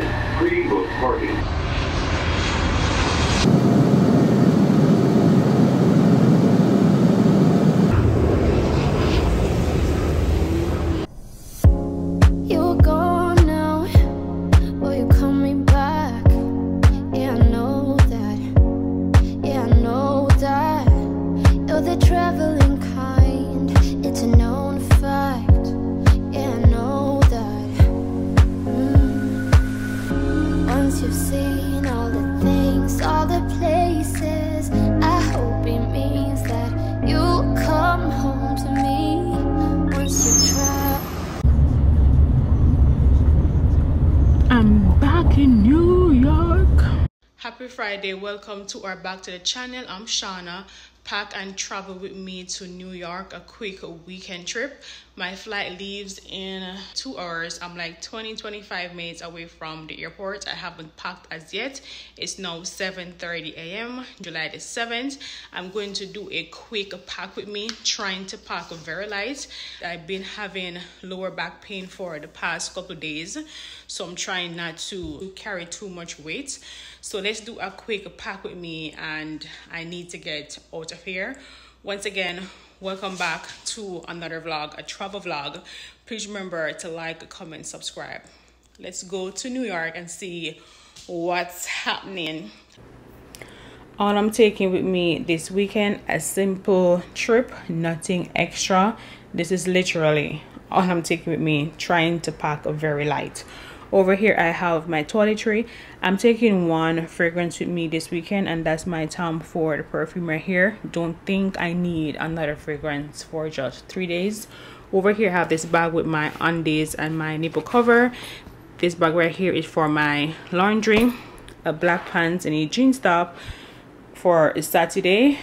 Charlotte, pre-booked parking. Friday, welcome to our back to the channel. I'm Shawna Pack, and travel with me to New York, a quick weekend trip. My flight leaves in 2 hours. I'm like 20-25 minutes away from the airport. I haven't packed as yet. It's now 7:30 a.m. July the 7th. I'm going to do a quick pack with me, trying to pack very light. I've been having lower back pain for the past couple of days, so I'm trying not to carry too much weight. So let's do a quick pack with me, and I need to get out of here. Once again, welcome back to another vlog, a travel vlog. Please remember to like, comment, subscribe. Let's go to New York and see what's happening. All I'm taking with me this weekend, a simple trip, nothing extra. This is literally all I'm taking with me, trying to pack very light. Over here I have my toiletry. I'm taking one fragrance with me this weekend, and that's my Tom Ford perfume right here. Don't think I need another fragrance for just 3 days. Over here I have this bag with my undies and my nipple cover. This bag right here is for my laundry, a black pants and a jeans top for Saturday,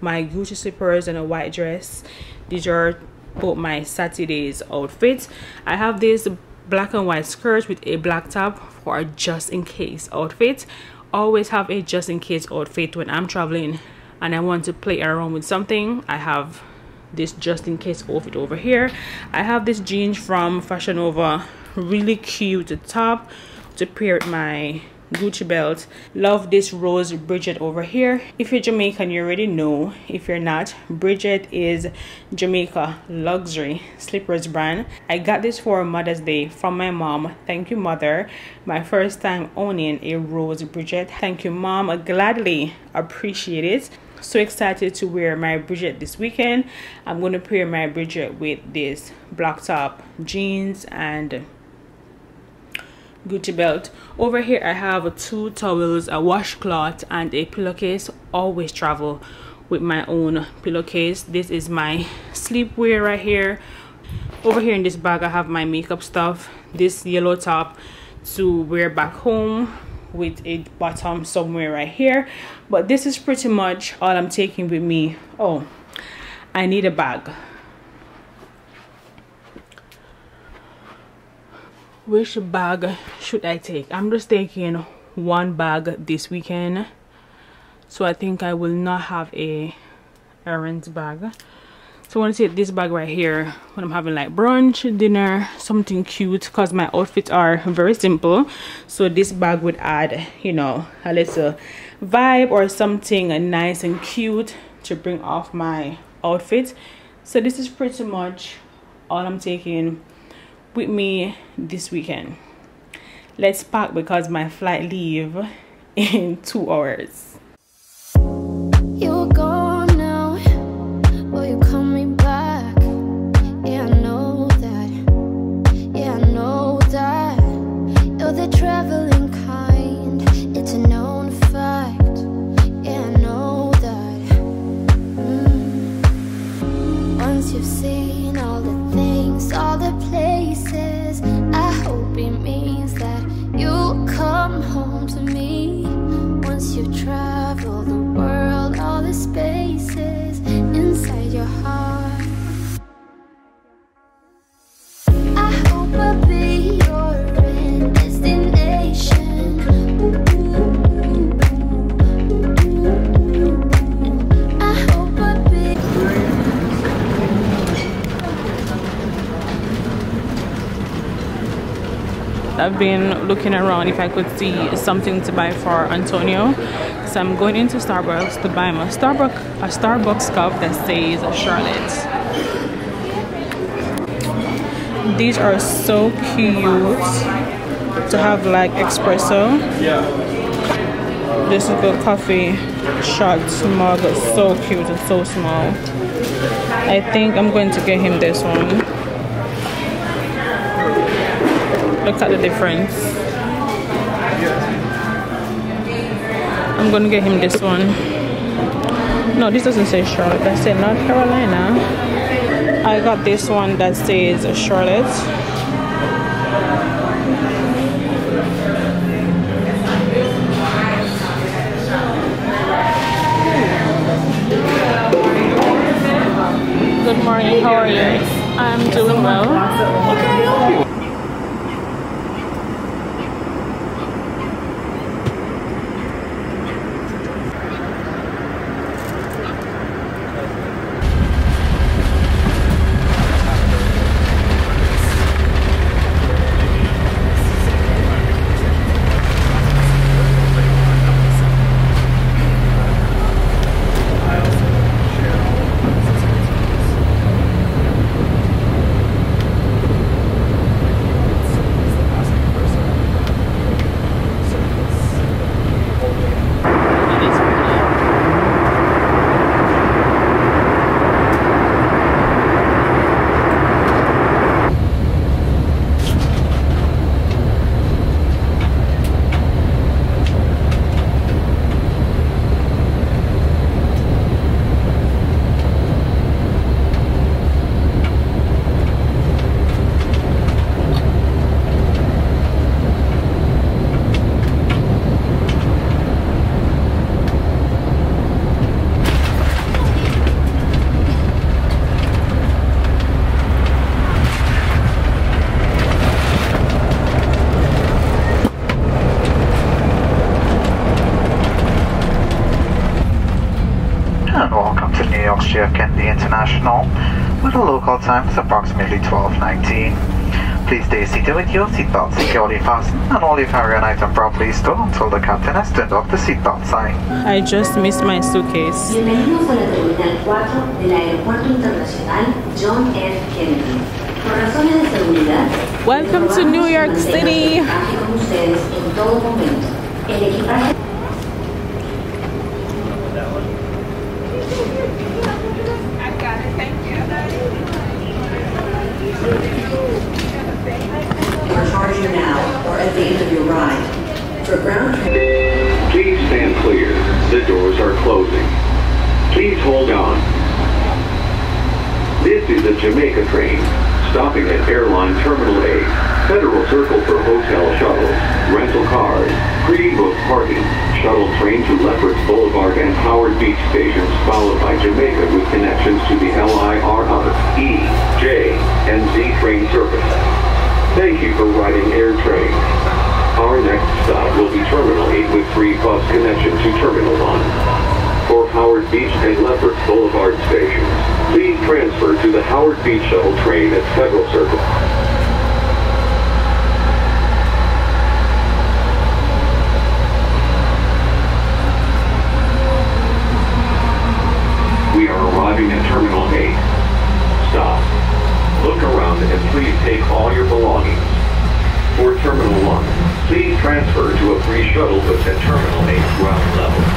my Gucci slippers and a white dress. These are both my Saturday's outfits. I have this black and white skirt with a black top for a just in case outfit. Always have a just in case outfit when I'm traveling and I want to play around with something. I have this just in case outfit over here. I have this jeans from Fashion Nova, really cute top to pair with my Gucci belt. Love this rose Bridget over here. If you're Jamaican, you already know. If you're not, Bridget is Jamaica luxury slippers brand. I got this for Mother's Day from my mom. Thank you, Mother. My first time owning a rose Bridget. Thank you, Mom. I gladly appreciate it. So excited to wear my Bridget this weekend. I'm going to pair my Bridget with this black top, jeans, and Gucci belt. Over here I have two towels, a washcloth, and a pillowcase. Always travel with my own pillowcase. This is my sleepwear right here. Over here in this bag I have my makeup stuff, this yellow top to wear back home with a bottom somewhere right here. But this is pretty much all I'm taking with me. Oh, I need a bag. Which bag should I take? I'm just taking one bag this weekend, so I think I will not have a errands bag. So I want to take this bag right here when I'm having like brunch, dinner, something cute, because my outfits are very simple. So this bag would add, you know, a little vibe or something nice and cute to bring off my outfit. So this is pretty much all I'm taking with me this weekend. Let's pack because my flight leaves in 2 hours. You're gone now. Will you call me back? Yeah, I know that. Yeah, I know that. You're the traveling kind. It's a known fact. Yeah, I know that. Once you've seen all the things, all the places, I hope it means that you'll come home to me. Once you travel the world, all the spaces inside your heart, I hope I'll be your end destination. I've been looking around if I could see something to buy for Antonio. So I'm going into Starbucks to buy him a Starbucks cup that says Charlotte. These are so cute. To have like espresso. Yeah. This is the coffee shot mug. It's so cute and so small. I think I'm going to get him this one. Look at the difference. I'm gonna get him this one. No, this doesn't say Charlotte. That said North Carolina. I got this one that says Charlotte. Good morning, how are you? I'm doing well. With the local time is approximately 12:19. Please stay seated with your seatbelt securely fastened and all your carry-on item properly stored until the captain has turned off the seatbelt sign. I just missed my suitcase. Bienvenidos a la terminal 4 del Aeropuerto Internacional John F. Kennedy. Por razones de seguridad. Welcome to New York City. Please stand clear. The doors are closing. Please hold on. This is a Jamaica train, stopping at Airline Terminal A, Federal Circle for hotel shuttles, rental cars, pre-booked parking, shuttle train to Lefferts Boulevard and Howard Beach stations, followed by Jamaica with connections to the LIRR, E, J, and Z train service. Thank you for riding AirTrain. Our next stop will be Terminal 8 with free bus connection to Terminal 1. For Howard Beach and Lefferts Boulevard stations, please transfer to the Howard Beach shuttle train at Federal Circle. We are arriving at Terminal 8. Stop. Look around and please take all your belongings. For Terminal 1, please transfer to a free shuttle bus at Terminal 8 ground level.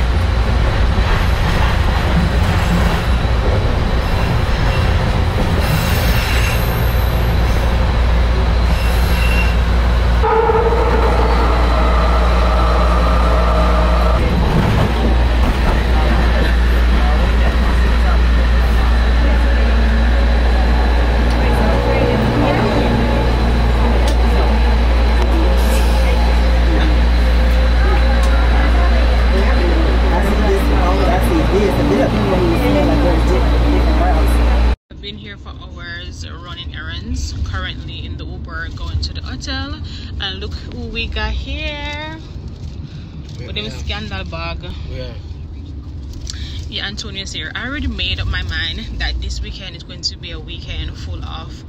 Yeah, Antonio's here. I already made up my mind that this weekend is going to be a weekend full of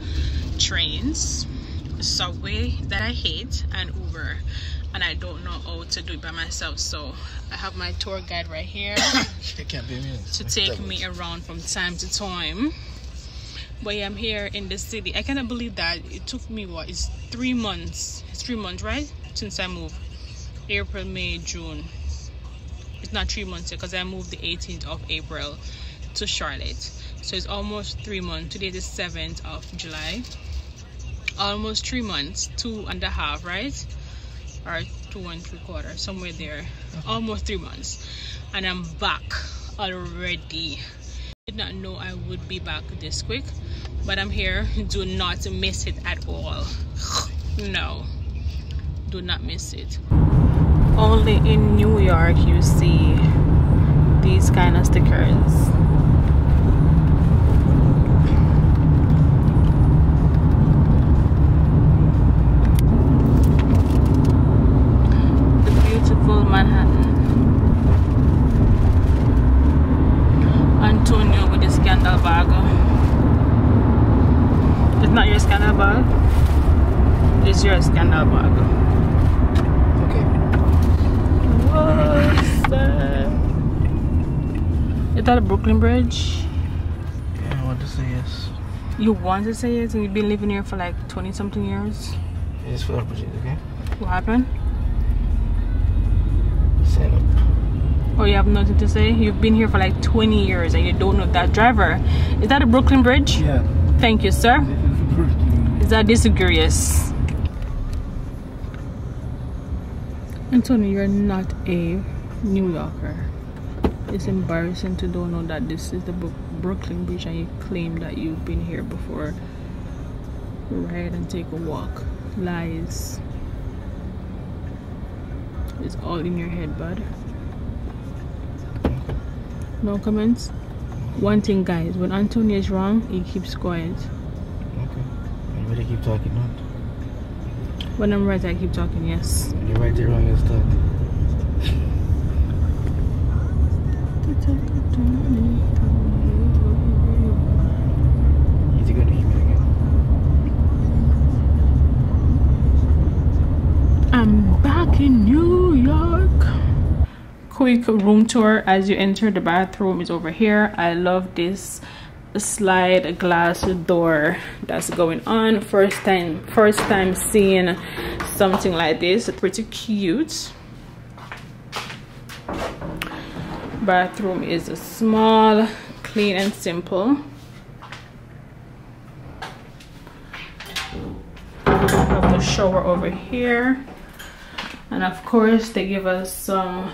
trains. Subway that I hate and Uber, and I don't know how to do it by myself, so I have my tour guide right here to take me around from time to time. But yeah, I'm here in the city. I cannot believe that it took me, what, it's 3 months. It's 3 months, right, since I moved. April, May, June. It's not 3 months yet because I moved the 18th of April to Charlotte. So it's almost 3 months. Today is the 7th of July. Almost 3 months, 2.5, right? Or 2 and 3/4, somewhere there. Almost 3 months. And I'm back already. Did not know I would be back this quick, but I'm here. Do not miss it at all. No, do not miss it. Only in New York you see these kind of stickers. The beautiful Manhattan. Antonio with his scandal bag. It's not your scandal bag, it's your scandal bag. Is that a Brooklyn Bridge? Yeah, I want to say yes. You want to say yes? And you've been living here for like 20-something years? Yes, for the opportunity, okay? What happened? Set up. Oh, you have nothing to say? You've been here for like 20 years and you don't know that driver. Is that a Brooklyn Bridge? Yeah. Thank you, sir. Is that disagreeable? Antonio, you're not a New Yorker. It's embarrassing to don't know that this is the Brooklyn Bridge and you claim that you've been here before. Ride and take a walk. Lies. It's all in your head, bud. No comments? One thing, guys, when Antonio is wrong, he keeps quiet. Okay. You better keep talking, not. When I'm right, I keep talking, yes. When you're right, you're wrong, it's talking. You think you're gonna hit me again? I'm back in New York. Quick room tour as you enter. The bathroom is over here. I love this slide glass door that's going on. First time seeing something like this. Pretty cute. Bathroom is small, clean and simple. Have the shower over here, and of course they give us some,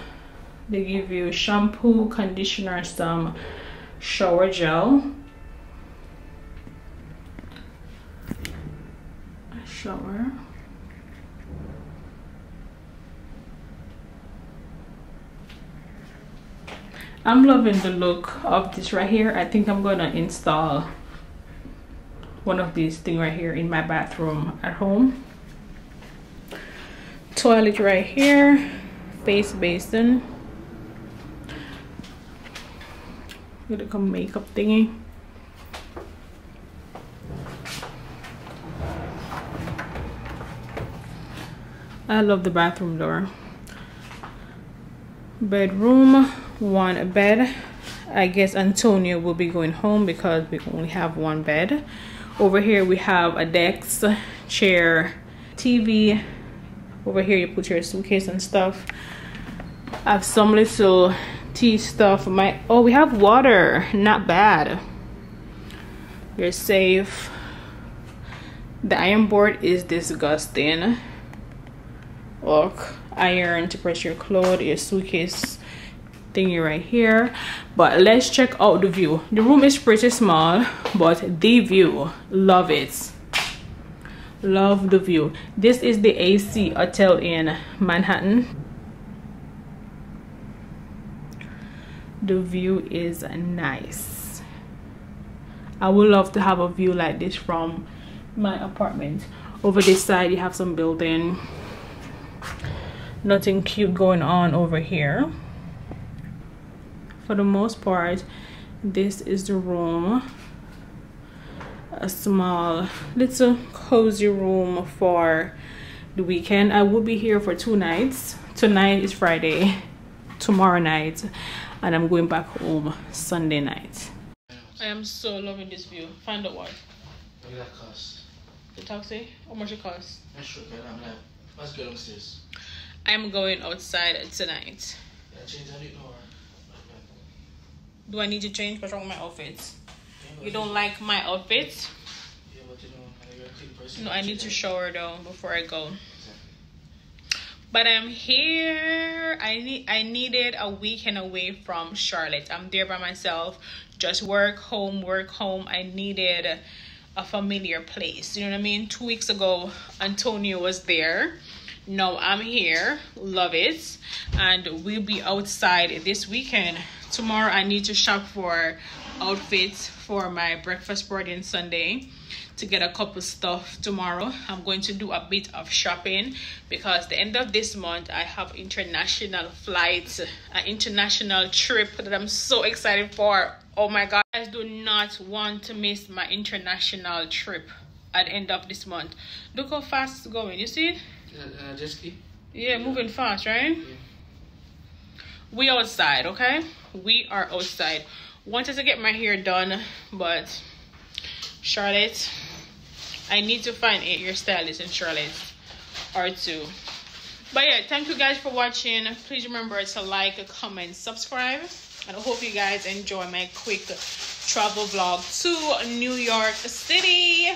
they give you shampoo, conditioner, some shower gel. A shower. I'm loving the look of this right here. I think I'm gonna install one of these things right here in my bathroom at home. Toilet right here, face basin. Look at makeup thingy. I love the bathroom door. Bedroom. One bed. I guess Antonio will be going home because we only have one bed. Over here we have a desk, chair, TV. Over here you put your suitcase and stuff. I have some little tea stuff. Oh, we have water. Not bad. You're safe. The iron board is disgusting. Look, iron to press your clothes, your suitcase thingy right here. But let's check out the view. The room is pretty small, but the view, love it. Love the view. This is the AC Hotel in Manhattan. The view is nice. I would love to have a view like this from my apartment. Over this side you have some building. Nothing cute going on over here. For the most part, this is the room. a small little cozy room for the weekend. I will be here for 2 nights. Tonight is Friday, tomorrow night, and I'm going back home Sunday night. I am so loving this view. Find out what. What did that cost? The taxi? How much it cost? I'm sure, man. I'm like, let's go downstairs. I'm going outside tonight. Yeah, change any door. Do I need to change? What's wrong with my outfits? You don't like my outfits? Yeah, but you know, you're a clean person. No, I need to shower though before I go. But I'm here. I needed a weekend away from Charlotte. I'm there by myself. Just work, home. I needed a familiar place. You know what I mean? 2 weeks ago, Antonio was there. Now I'm here. Love it. And we'll be outside this weekend. Tomorrow, I need to shop for outfits for my breakfast party on Sunday. To get a couple stuff tomorrow. I'm going to do a bit of shopping because the end of this month I have international flights, an international trip that I'm so excited for. Oh my god, I do not want to miss my international trip at the end of this month. Look how fast it's going, you see? Jet ski. Yeah, moving fast, right? Yeah. We outside, okay? We are outside. Wanted to get my hair done, but Charlotte, I need to find your stylist in Charlotte or two. But yeah, thank you guys for watching. Please remember to like, comment, subscribe, and I hope you guys enjoy my quick travel vlog to New York City.